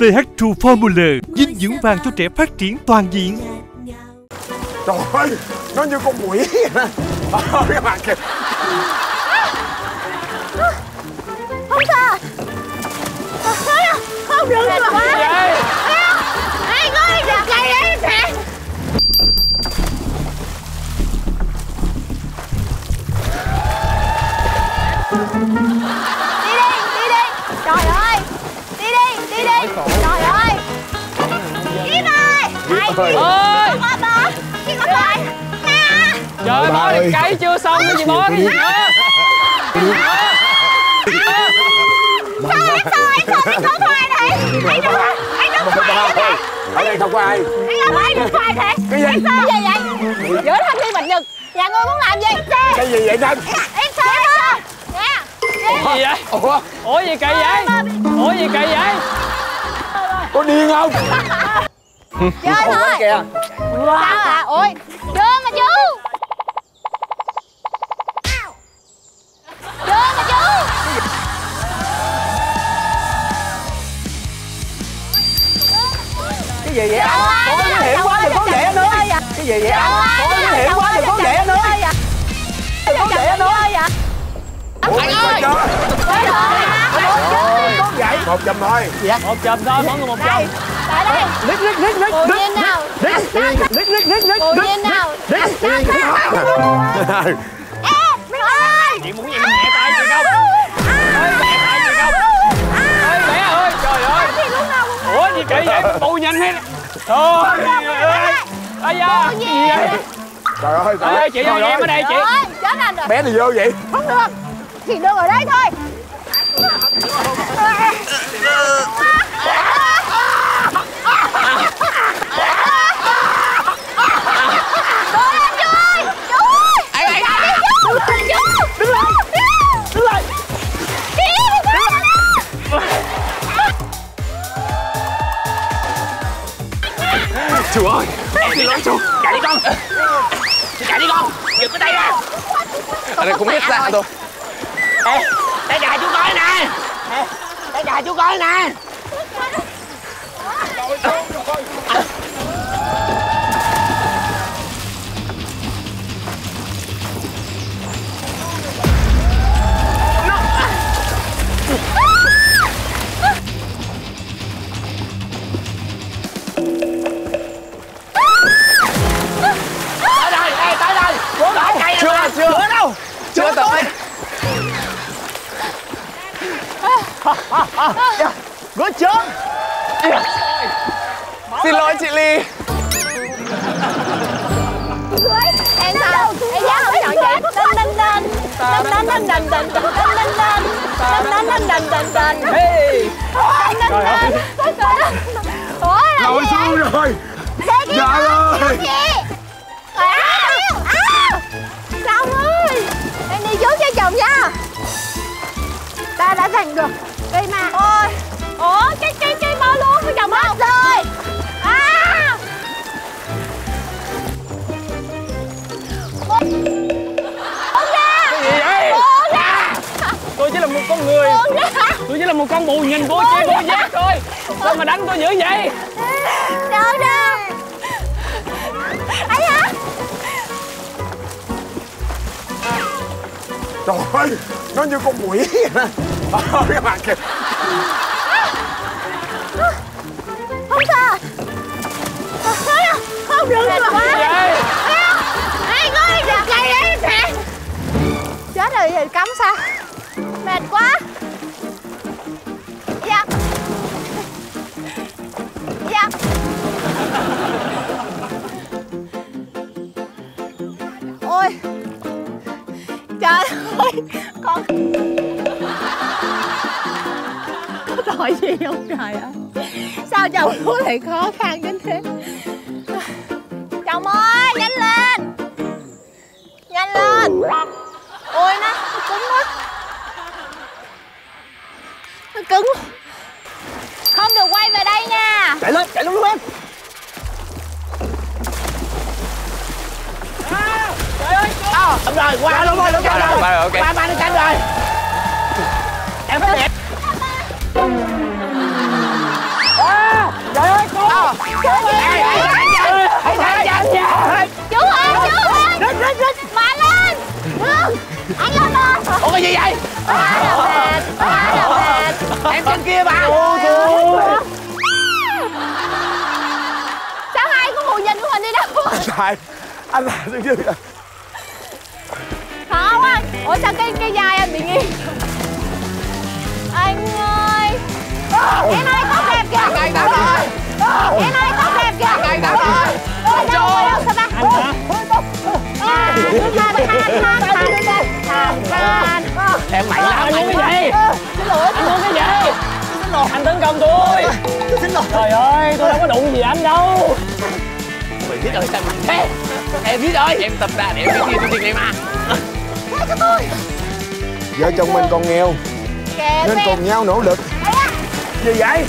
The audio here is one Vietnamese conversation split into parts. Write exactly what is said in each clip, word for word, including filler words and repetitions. tê hát Tru Formula, dinh dưỡng vàng cho trẻ phát triển toàn diện. Trời ơi, nó như con quỷ vậy đó. Ờ, các bạn kìa. Không sao. Không được mà quá. Ê, coi được cây đấy nè. Đi đi, đi đi. Trời ơi. Đi đi, đi đi. Trời ơi. Đi mày. Ôi. Ơi. Trời ơi, bó được cấy chưa xong cái gì bó cái gì nữa. Sao em sợ, em sợ cái số khoai này. Anh đừng, anh đừng khoai thế này. Ở đây không có ai. Anh không ai đừng khoai thế. Cái gì? Cái gì vậy? Giữa thanh niên bệnh nhật, nhà ngươi muốn làm gì? Cái gì vậy Thanh? Em sợ, em sợ. Nè. Cái gì vậy? Ủa? Ủa gì kỳ vậy? Ủa gì kỳ vậy? Có điên không? Chơi thôi. Sao à? Ôi, đưa mà chú. Đưa mà chú. Cái gì vậy anh? Có nguy hiểm quá đừng có đẻ nữa. Cái gì vậy anh? Có nguy hiểm quá đừng có đẻ nữa. Đừng có đẻ nữa. Anh ơi. Có vậy. Một chùm thôi. Một chùm thôi, mỗi người một chùm. Lại đây. Lít lít lít lít. Tự nhiên nào. Lít lít lít lít lít. Tự nhiên nào. Lít lít lít. Chị muốn gì mà mẹ tay chị không? Ơi mẹ tay chị không? Ơi mẹ ơi trời ơi! Ủa gì kệ vậy? Bù nhanh hết. Thôi ơi. Ây da. Gì vậy? Trời ơi trời ơi. Chị ơi em ở đây chị. Chết anh rồi. Bé này vô vậy? Không được. Thì đưa ở đây thôi. Chú ơi, em đi lối chú, chạy đi con. Chạy đi con, giật cái tay ra. Ở đây cũng biết ra thôi. Ê, tay chạy chú coi nè. Tay chạy chú coi nè. Chưa tới. Good job. Xin lỗi chị Ly. Em sao? Em dám không chọn chị. Đinh đinh đinh. Đinh đinh đinh đinh. Đinh đinh đinh đinh. Đinh đinh đinh đinh đinh. Hey. Trời ơi. Ủa là gì vậy? Lội xuống rồi. Dạ ơi. Nha. Ta đã giành được cây mà. Ôi. Ủa cái cái cái bó lúa của chồng hết rồi. À. Buông ra. Cái gì vậy? Buông ra. Tôi chỉ là một con người. Buông ra. Tôi chỉ là một con bù nhìn vô chơi vô giác thôi. Sao mà đánh tôi dữ vậy? Đâu đâu. Ấy hả? Trời ơi, nó như con quỷ vậy đó. Ờ, các bạn kìa. Không sao. Không được mà quá. Ê, coi được cây đấy nè. Chết rồi, thì cắm sao. Mệt quá. Dạ. Dạ. Ôi. Trời ơi, con... Có tội gì không trời ạ? Sao chồng chú lại khó khăn đến thế? Chồng ơi, nhanh lên! Nhanh lên! Ôi, nó cứng quá! Nó cứng! Không được quay về đây nha! Chạy lên, chạy luôn luôn em! Ờ, đúng rồi, qua luôn rồi, đúng rồi, đúng rồi. Ba ba nó tránh rồi. Em phải đẹp. cái gì vậy? Quá là mệt, quá là mệt. Em trên kia bà. Sao hai có mù nhìn của mình đi đâu? Anh Tài, anh Tài xuống dưới kìa. Khó quá. Ủa sao cái cái vai anh bị nghiêng? Anh ơi. Em ơi có đẹp kìa. Anh Tài ơi. Em ơi có đẹp kìa. Anh Tài ơi. Ôi đâu rồi đâu sao ta? Anh hả? Em mạnh lắm anh. Cái gì? Xin lỗi. Anh muốn cái gì? Xin lỗi. Anh tấn công tôi. Xin lỗi. Trời ơi, tôi đâu có đụng gì anh đâu. Mày biết rồi sao mạnh thế? Em biết rồi. Em tập ra để em biết đi tôi tìm em à. Tha cho tôi. Vợ chồng mình còn nghèo nên cùng nhau nỗ lực. Gì vậy?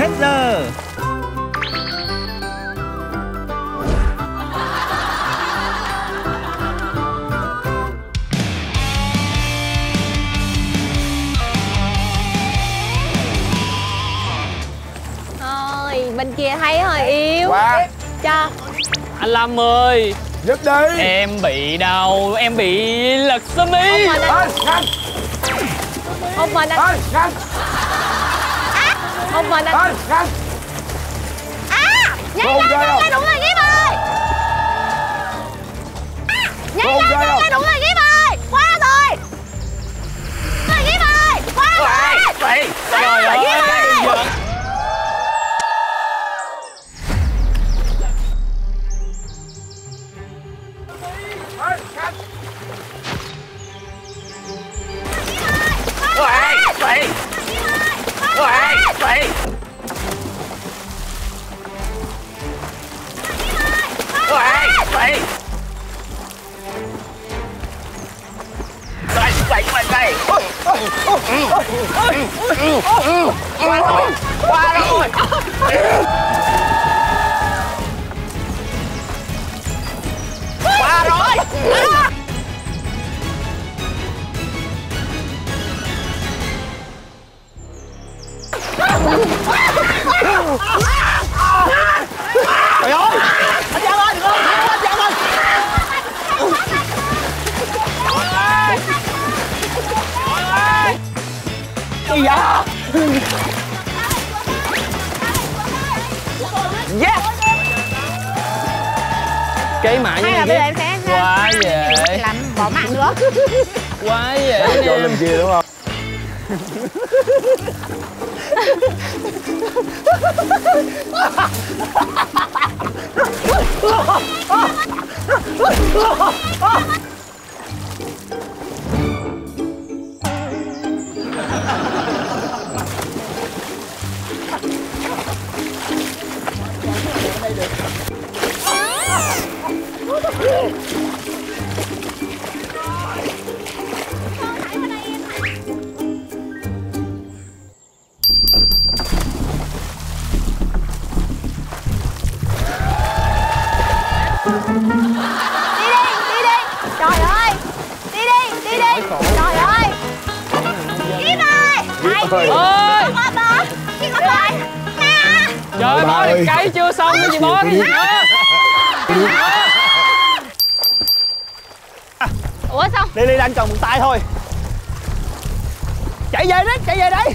Hết giờ. Bên kia thấy hơi yếu quá. Cho anh Lâm ơi, giúp đi. Em bị đau, em bị lật sơ mi. Một mình anh. Một mình anh. Một mình anh. À, nhảy lên, nhảy lên, đúng rồi Ghiếp ơi. Nhảy lên, nhảy lên, đúng rồi Ghiếp ơi. Qua rồi. Rồi Ghiếp ơi, qua rồi. Trời ơi, Ghiếp ơi. Lily đang cầm tay thôi. Chạy về đấy, chạy về đấy.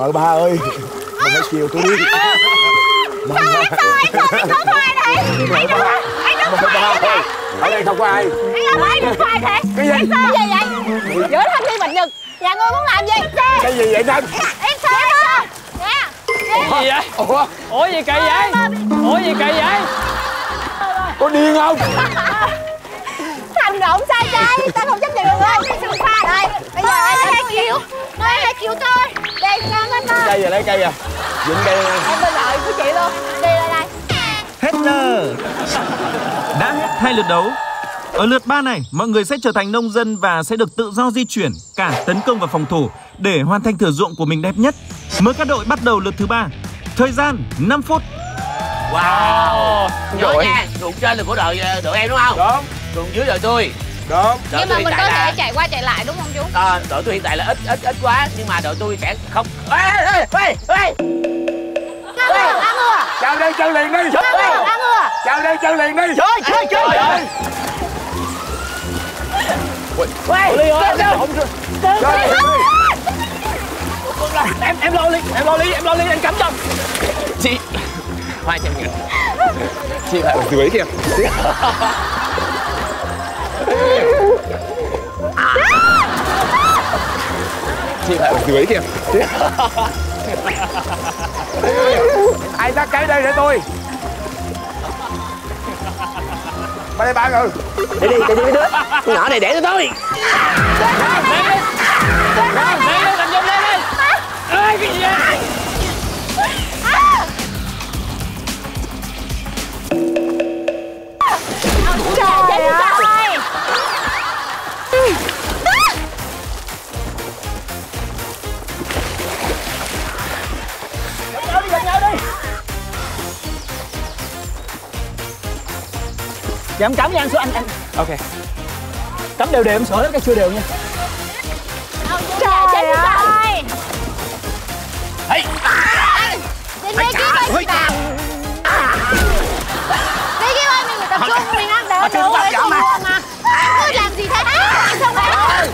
mợ ba ơi, mày nói chiều tôi đi. Thôi anh sao anh không ai thế? Anh đừng, anh đừng khoai thế. Ở đây không có ai. Anh làm ai đừng khoai thế? Cái gì? Cái gì vậy? Giữa thanh niên bệnh nhật, nhà ngươi muốn làm gì? Cái gì vậy anh? Em sai đó. Nè. Cái gì vậy? Ủa? Ủa gì kỳ vậy? Ủa gì kỳ vậy? Có điên không? Thành động sai trái, ta không chấp nhận được đâu. Đừng pha đây. Bây giờ em đang chịu. Đây là chịu tôi. Đây ngang anh ơi. Cây giờ lấy cây giờ. Dịnh đây. Em bên lợi của chị luôn. Đi đây đây. Hết giờ. Đã hết hai lượt đấu. Ở lượt ba này, mọi người sẽ trở thành nông dân và sẽ được tự do di chuyển cả tấn công và phòng thủ để hoàn thành thửa ruộng của mình đẹp nhất. Mới các đội bắt đầu lượt thứ ba. Thời gian năm phút. Wow. Rồi nha, ruộng trên là của đội đội em đúng không? Đúng. Ruộng dưới đội tôi. Đúng. Nhưng mà mình có thể chạy qua chạy lại đúng không chú? À, đội tôi hiện tại là ít ít ít quá nhưng mà đội tôi sẽ không. Ê ê ê ê. Chào đây chân liền đi. Chào đây chân liền đi. Chơi chơi chơi. Quay. Lily ơi, không được. Em em lo đi, em lo đi, em lo đi, em cắm chồng. Chị hai trăm nghìn. Chị phải dưới kìa. Chị phải dưới kìa. Ai ra cái đây để tôi. Ba đây ba người. Để đi, để đi cái đứa. Con nhỏ này để cho tôi. Ê, cái gì vậy? Trời ơi! Gần nhau đi, gần nhau đi! Dạ, em cắm nha, anh sửa anh, anh. Ok. Cắm đều đều, em sửa hết cái chưa đều nha. Trời ơi! Hey. À, đi kia coi mình vào. Đi kia coi mình tập trung mình ăn đỡ đủ để không mua mà. Cứ làm gì thế? Anh không ăn.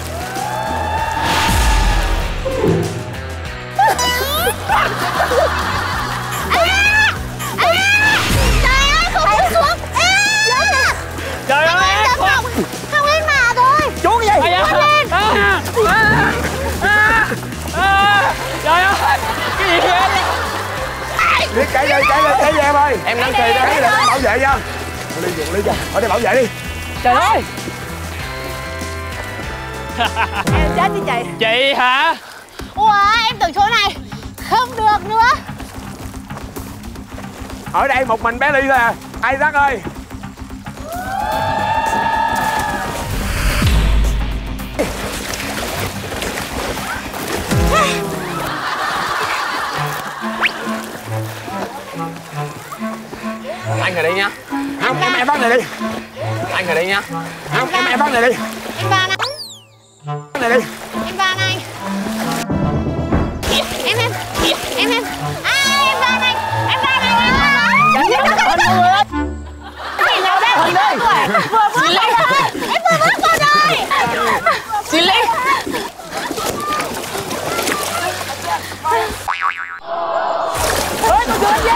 Trời ơi không muốn xuống. Trời ơi không không lên mà thôi. Chú cái gì? Không lên. Trời ơi. Cái gì vậy? Đi chạy lên, chạy lên, chạy về em ơi. Em nắm tay ra, em bảo vệ nha. Đi dụng đi cho. Ở đây bảo vệ đi. Trời ơi. Em chết đi chị. Chị hả? Ủa, em từ chỗ này không được nữa. Ở đây một mình bé Ly thôi à. Isaac ơi. Anh ngồi đây nha. Không, em em bắt này đi. Anh ngồi đây nha. Không, em em bắt này đi. Em ba này. Bắt này đi. Em ba này. Em em em em. À, em ba này. Em ba này. Em vừa bước rồi. Em vừa bước con rồi. Xin lỗi. Ơi, tôi chưa.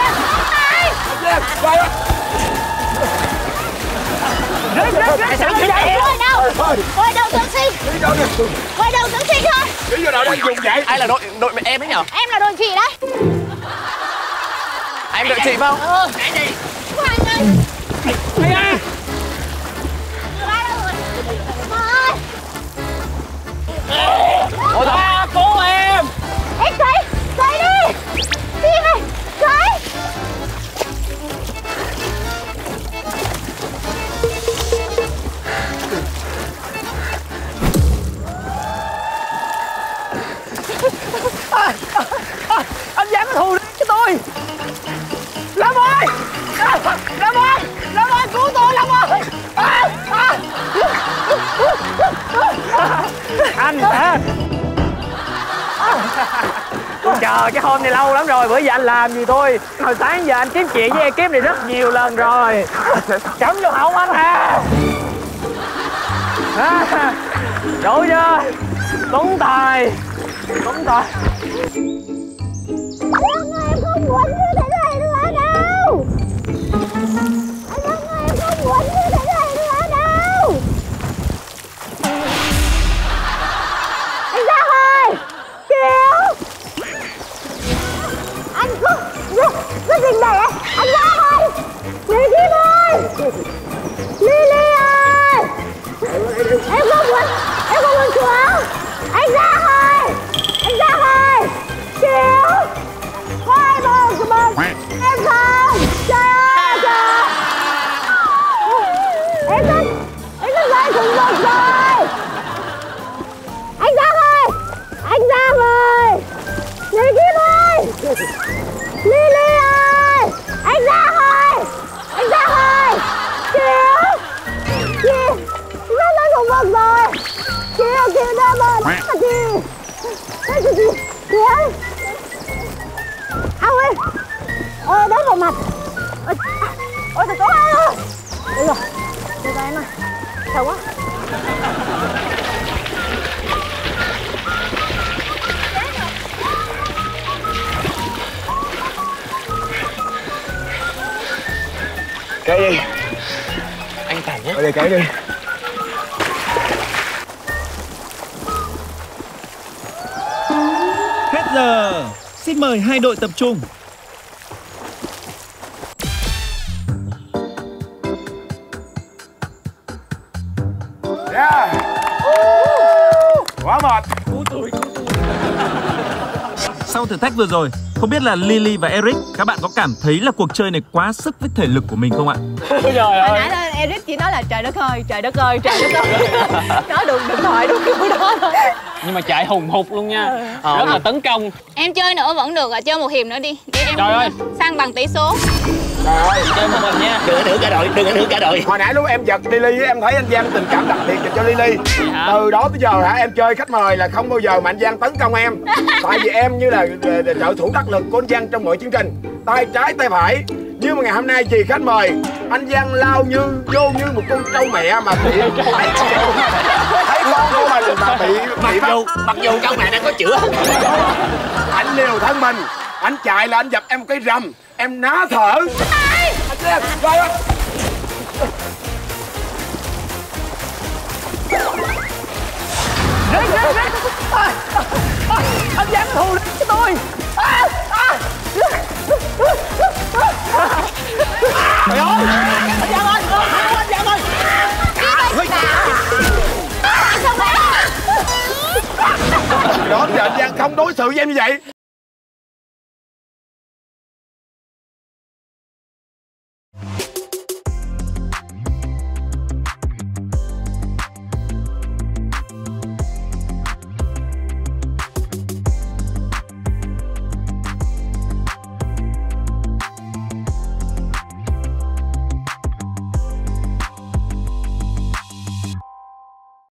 Rồi. Rồi đâu tưởng xin. Rồi đâu tưởng xin thôi. Bây giờ nào đang dùng vậy? Ai là đội đội em đấy nhở? Em là đội chị đấy. Em đội chị phải không? Ừ. Cái gì? Ai à? Ôi ba cố em. Em thấy, thấy đi. Đi này, thấy. À, à, anh Giang có thù cho tôi. Lâm ơi, Lâm ơi, Lâm ơi cứu tôi Lâm ơi. À, à. Anh hả? Tôi chờ cái hôm này lâu lắm rồi. Bữa giờ anh làm gì thôi. Hồi sáng giờ anh kiếm chuyện với ekip này rất nhiều lần rồi. Chấm vô hỏng anh ha. À, đủ chưa? Tuấn Tài. Tuấn Tài. Anh ơi, em không muốn như thế này nữa đâu. Anh ơi, em không muốn như thế này nữa đâu. Anh Giang ơi, cứu. Anh cứ cứ dình đẩy anh. Anh Giang ơi, lấy kim ơi, Lily ơi. Em không muốn, em không muốn xuống. Anh Giang ơi, anh Giang ơi, cứu. Khoai bờ của bờ, em không. Trời ơi, trời. Em rất, em rất dậy xuống bờ rồi. Anh Giang ơi, anh Giang ơi, lấy kim ơi, Lily ơi. Anh Giang ơi, anh Giang ơi, cứu. Chị, rất dậy xuống bờ rồi. Chị ơi, chị đã bờ lắm mà chị. Chị, chị, chị ơi. Ao ơi, ôi đớp vào mặt. Ôi, ôi thật có ai ơi. Được rồi, được rồi em ơi. Sợ quá. Cái đi. Anh Tài nhé. Ở đây cái đi. Hết giờ. Xin mời hai đội tập trung. Yeah. Uh. Quá mệt. Uh, tui, uh, tui. Sau thử thách vừa rồi, không biết là Lily và Eric, các bạn có cảm thấy là cuộc chơi này quá sức với thể lực của mình không ạ? Trời ơi. Hồi nãy Eric chỉ nói là trời đất ơi, trời đất ơi, trời đất ơi. Nói được điện thoại đúng kiểu đó thôi. Nhưng mà chạy hùng hục luôn nha. Ờ, rất là tấn công. Em chơi nữa vẫn được à, chơi một hiệp nữa đi. Để em trời ơi, sang bằng tỷ số. Trời ơi, chơi một mình nha. Đừng có thử cả đội, đừng có thử cả đội. Hồi nãy lúc em giật Lily em thấy anh Giang tình cảm đặc biệt dành cho Lily. Từ đó tới giờ hả, em chơi khách mời là không bao giờ mà anh Giang tấn công em. Tại vì em như là trợ thủ đắc lực của anh Giang trong mọi chương trình. Tay trái, tay phải. Nhưng mà ngày hôm nay chị khách mời, anh Giang lao như vô như một con trâu mẹ mà bị thấy thấy con của mình mà bị bị mặc dù mặc dù trâu mẹ đang có chữa. Anh liều thân mình, anh chạy là anh dập em một cái rầm, em ná thở. Anh Giang, anh Giang thù đến cho tôi. Trời ơi, anh Giang ơi, anh Giang ơi. Đó giờ anh Giang không đối xử với em như vậy.